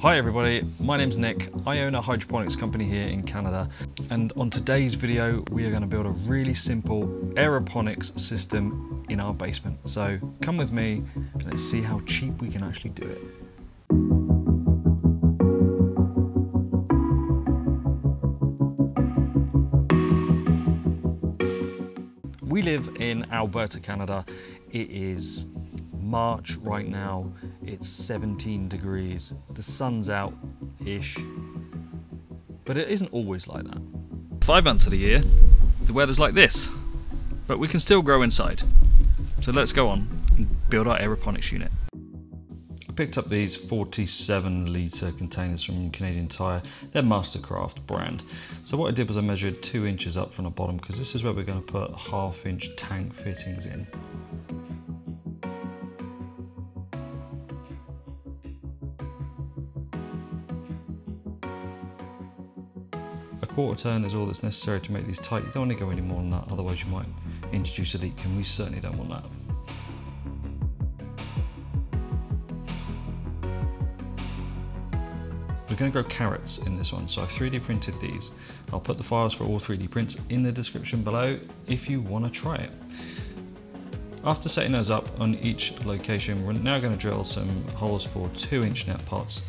Hi everybody, my name's Nick. I own a hydroponics company here in Canada, and on today's video we are going to build a really simple aeroponics system in our basement. So come with me and let's see how cheap we can actually do it. We live in Alberta, Canada. It is March right now, it's 17 degrees, the sun's out-ish, but it isn't always like that. 5 months of the year, the weather's like this, but we can still grow inside. So let's go on and build our aeroponics unit. I picked up these 47 litre containers from Canadian Tire, they're Mastercraft brand. So what I did was I measured 2 inches up from the bottom, because this is where we're going to put 1/2 inch tank fittings in. Quarter turn is all that's necessary to make these tight. You don't want to go any more than that, otherwise you might introduce a leak, and we certainly don't want that. We're going to grow carrots in this one, so I've 3D printed these. I'll put the files for all 3D prints in the description below if you want to try it. After setting those up on each location, we're now going to drill some holes for 2-inch net pots.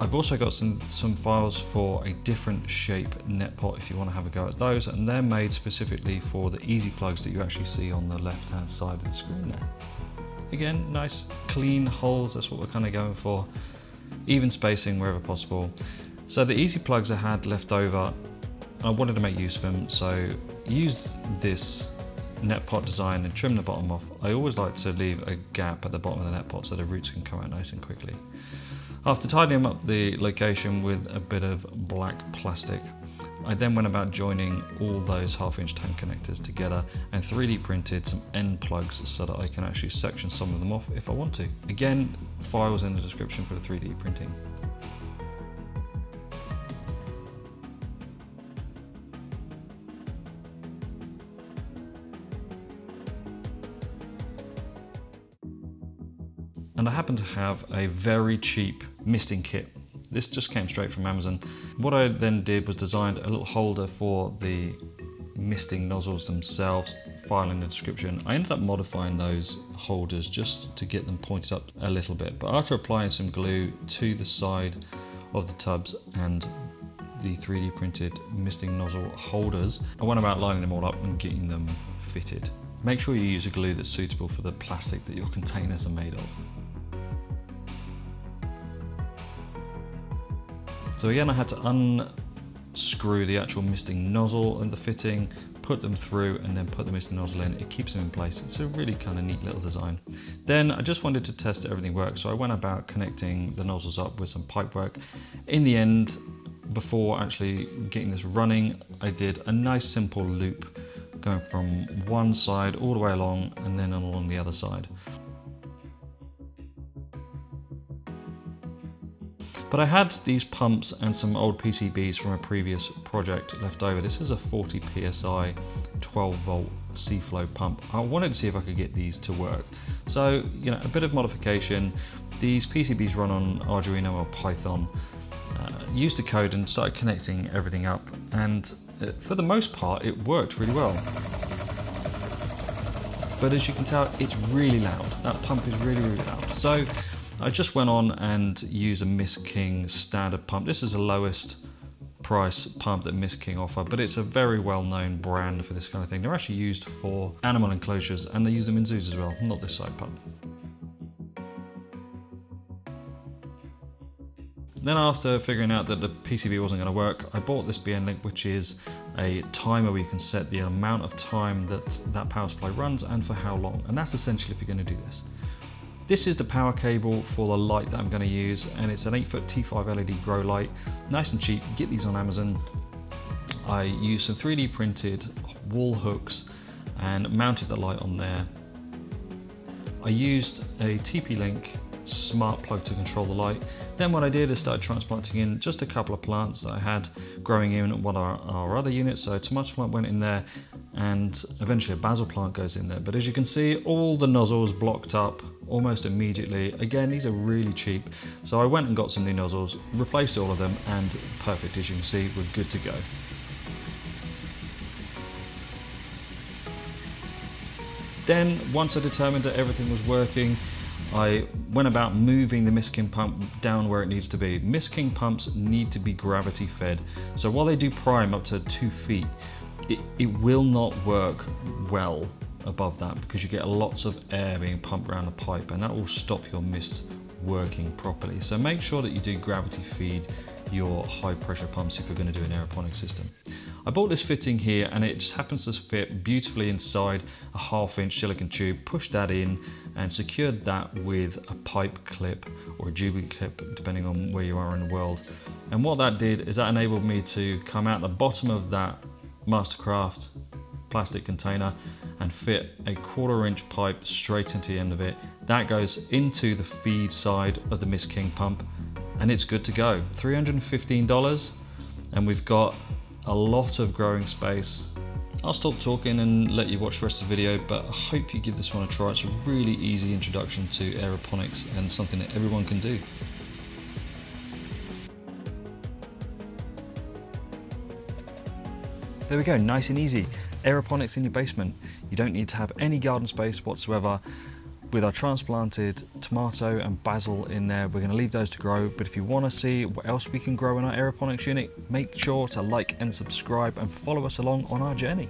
I've also got some files for a different shape net pot if you want to have a go at those, and they're made specifically for the easy plugs that you actually see on the left hand side of the screen there. Again, nice clean holes, that's what we're kind of going for, even spacing wherever possible. So the easy plugs I had left over, I wanted to make use of them, so use this net pot design and trim the bottom off. I always like to leave a gap at the bottom of the net pot so the roots can come out nice and quickly. After tidying up the location with a bit of black plastic, I then went about joining all those 1/2 inch tank connectors together and 3D printed some end plugs so that I can actually section some of them off if I want to. Again, files in the description for the 3D printing. And I happen to have a very cheap misting kit. This just came straight from Amazon. What I then did was designed a little holder for the misting nozzles themselves, file in the description. I ended up modifying those holders just to get them pointed up a little bit. But after applying some glue to the side of the tubs and the 3D printed misting nozzle holders, I went about lining them all up and getting them fitted. Make sure you use a glue that's suitable for the plastic that your containers are made of. So again, I had to unscrew the actual misting nozzle and the fitting, put them through and then put the misting nozzle in. It keeps them in place. It's a really kind of neat little design. Then I just wanted to test that everything worked. So I went about connecting the nozzles up with some pipe work. In the end, before actually getting this running, I did a nice simple loop going from one side all the way along and then along the other side. But I had these pumps and some old PCBs from a previous project left over. This is a 40 PSI 12 volt C-Flow pump. I wanted to see if I could get these to work. So, you know, a bit of modification. These PCBs run on Arduino or Python. Used the code and started connecting everything up, and for the most part it worked really well. But as you can tell, it's really loud. That pump is really, really loud. So I just went on and used a Mist King standard pump. This is the lowest price pump that Mist King offer, but it's a very well-known brand for this kind of thing. They're actually used for animal enclosures and they use them in zoos as well, not this side pump. Then after figuring out that the PCB wasn't going to work, I bought this BN-Link, which is a timer where you can set the amount of time that power supply runs and for how long. And that's essential if you're going to do this. This is the power cable for the light that I'm going to use, and it's an 8-foot T5 LED grow light, nice and cheap. Get these on Amazon. I used some 3D printed wall hooks and mounted the light on there. I used a TP-Link smart plug to control the light. Then what I did is started transplanting in just a couple of plants that I had growing in one of our other units. So tomato plant went in there and eventually a basil plant goes in there. But as you can see, all the nozzles blocked up, almost immediately. Again, these are really cheap, so I went and got some new nozzles, replaced all of them, and perfect, as you can see, we're good to go. Then, once I determined that everything was working, I went about moving the Mist King pump down where it needs to be. Mist King pumps need to be gravity fed. So while they do prime up to 2 feet, it will not work well above that because you get lots of air being pumped around the pipe and that will stop your mist working properly. So make sure that you do gravity feed your high pressure pumps if you're going to do an aeroponic system. I bought this fitting here and it just happens to fit beautifully inside a 1/2 inch silicon tube. Pushed that in and secured that with a pipe clip or a tubing clip depending on where you are in the world. And what that did is that enabled me to come out the bottom of that Mastercraft plastic container and fit a 1/4 inch pipe straight into the end of it. That goes into the feed side of the Mist King pump and it's good to go. $315 and we've got a lot of growing space. I'll stop talking and let you watch the rest of the video, but I hope you give this one a try. It's a really easy introduction to aeroponics and something that everyone can do. There we go, nice and easy. Aeroponics in your basement. You don't need to have any garden space whatsoever. With our transplanted tomato and basil in there, we're going to leave those to grow, but if you want to see what else we can grow in our aeroponics unit, make sure to like and subscribe and follow us along on our journey.